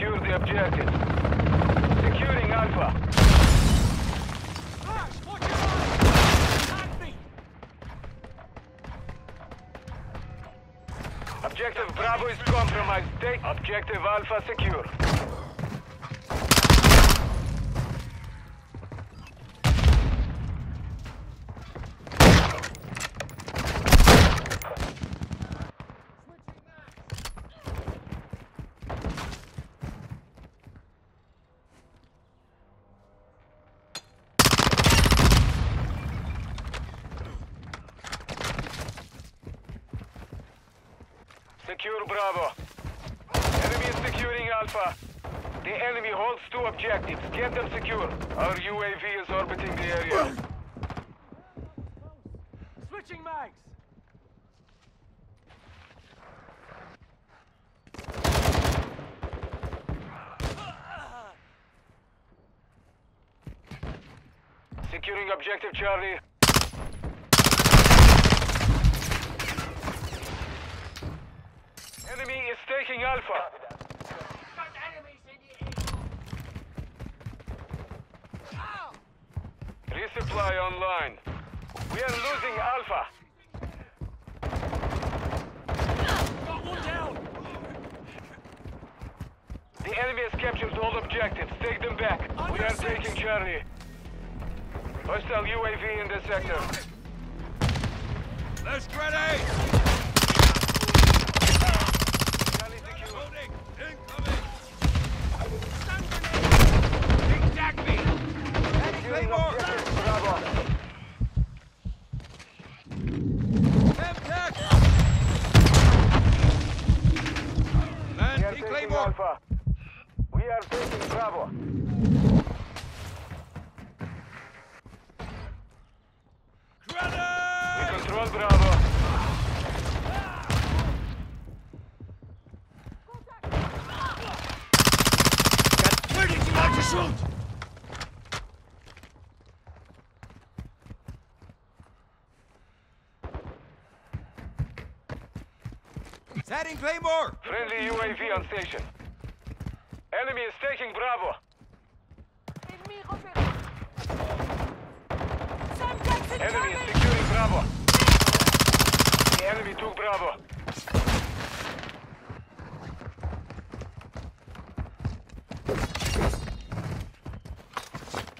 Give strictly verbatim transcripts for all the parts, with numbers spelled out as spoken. Secure the objective. Securing Alpha. Flash, watch your eyes. Handy. Objective Bravo is compromised. Take objective Alpha secure. Secure Bravo. Enemy is securing Alpha. The enemy holds two objectives. Get them secure. Our U A V is orbiting the area. Switching mags. Securing objective Charlie. Enemy is taking Alpha. Got enemies in the air. Resupply online. We are losing Alpha. Got one down. The enemy has captured all objectives. Take them back. We are taking Charlie. Hostile U A V in the sector. Let's grenade! We are taking Bravo. Grenade! We control Bravo. Got pretty much to shoot. Setting Claymore. Friendly U A V on station. Enemy is taking Bravo. Enemy is securing Bravo. The enemy took Bravo.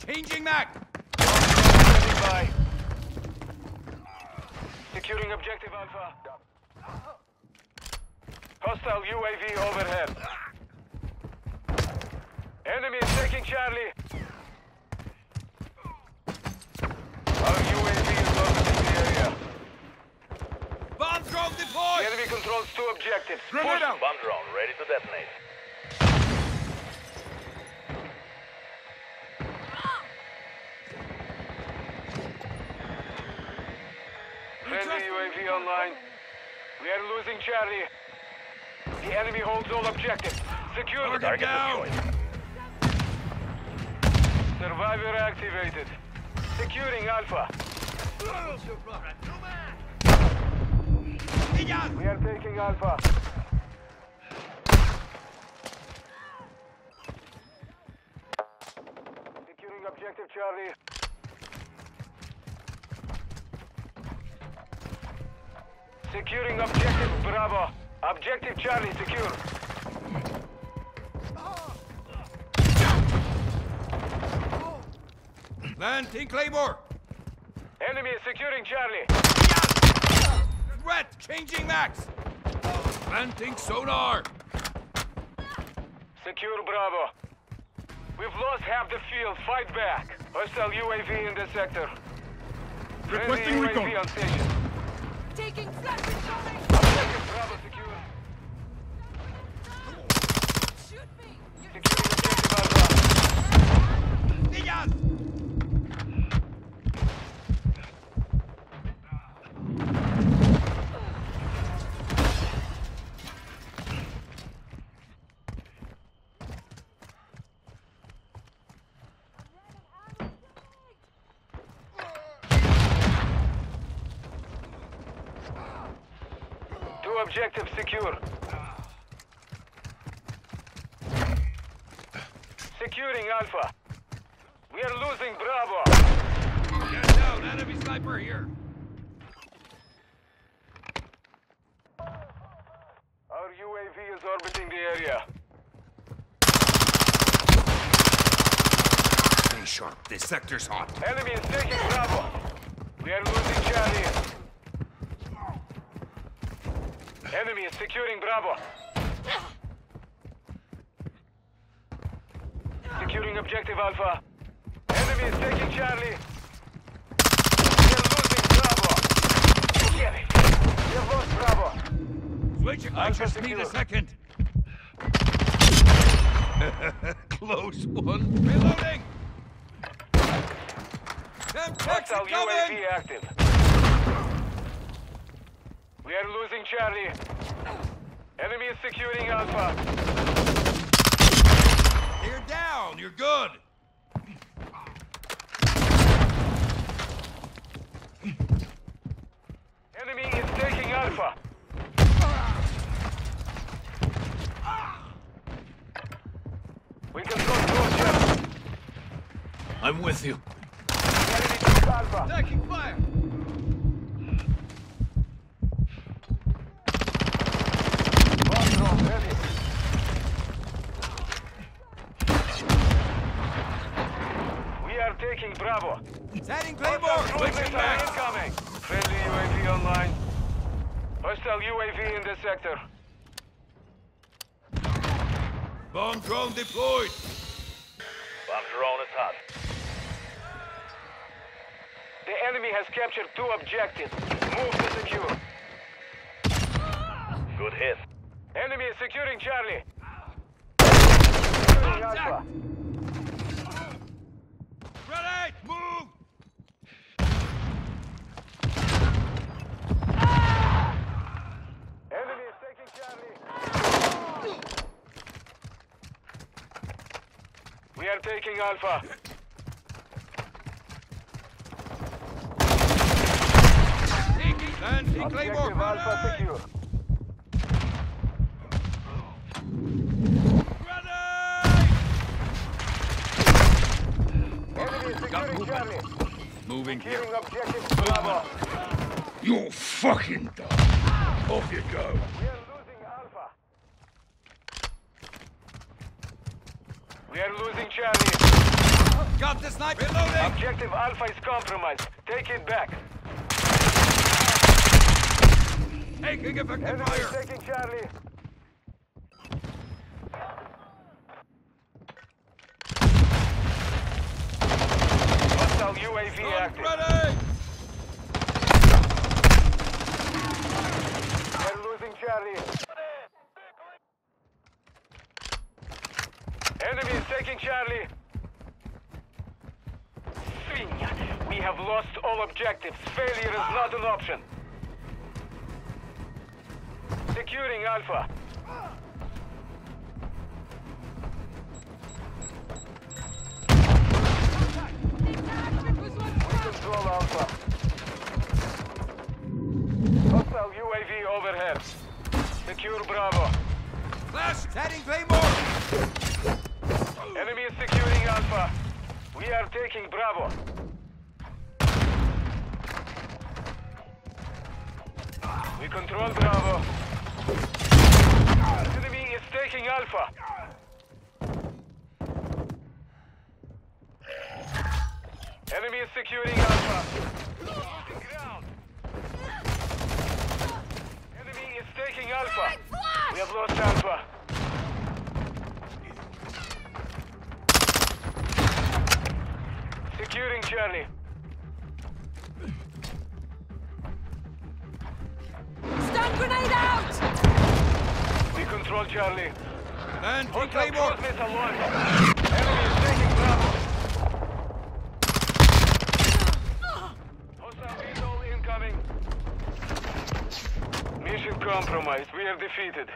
Changing mag. Securing objective Alpha. Hostile U A V overhead. Enemy is taking Charlie. Our U A V is orbiting the area. Bomb drone deployed! The enemy controls two objectives. Push. Bomb drone ready to detonate. Friendly U A V online. We are losing Charlie. The enemy holds all objectives. Secure the target deployed. Survivor activated. Securing Alpha. We are taking Alpha. Securing objective Charlie. Securing objective Bravo. Objective Charlie secure. Planting Claymore! Enemy is securing Charlie! Yeah. Red! Changing max! Planting sonar! Secure Bravo! We've lost half the field, fight back! Hostile U A V in the sector. Requesting U A V recon. On station. Taking flash recalling! Objective Bravo secure! Shoot me! Securing objective Alpha! Ninjas! Objective secure. Securing Alpha. We are losing Bravo. Get down, enemy sniper here. Our U A V is orbiting the area. Stay sharp, this sector's hot. Enemy is taking Bravo. We are losing Charlie. Enemy is securing Bravo. Securing objective Alpha. Enemy is taking Charlie. We are losing Bravo. Get it. We have lost Bravo. Switch if I just need a second. Close one. Reloading. Hostile U A V active. We are losing Charlie. Enemy is securing Alpha. You're down. You're good. Enemy is taking Alpha. We control Georgia. I'm with you. Enemy took Alpha. Taking fire. Taking Bravo. Setting Claymore. Switching back. Incoming. Friendly U A V online. Hostile U A V in this sector. Bomb drone deployed. Bomb drone is hot. The enemy has captured two objectives. Move to secure. Good hit. Enemy is securing Charlie. Securing Alpha. Ready! Move! Ah! Enemy is taking Charlie. Oh! We are taking Alpha. Taking Claymore. Alpha secure. Moving here. Bravo. You're fucking done. Off you go. We are losing Alpha. We are losing Charlie. Got the sniper. Reloading. Objective Alpha is compromised. Take it back. Taking effective fire. Taking Charlie. U A V active. Ready. We're losing Charlie. Enemy is taking Charlie. We have lost all objectives. Failure is not an option. Securing Alpha. Alpha. Hostile U A V overhead. Secure Bravo. Flash! Heading Claymore! Enemy is securing Alpha. We are taking Bravo. We control Bravo. Enemy is taking Alpha. Enemy is securing Alpha. Ground. Enemy is taking Alpha. We have lost Alpha. Securing Charlie. Stun grenade out! We control Charlie. And we Claymore. Enemy is taking Bravo. Compromised. We are defeated.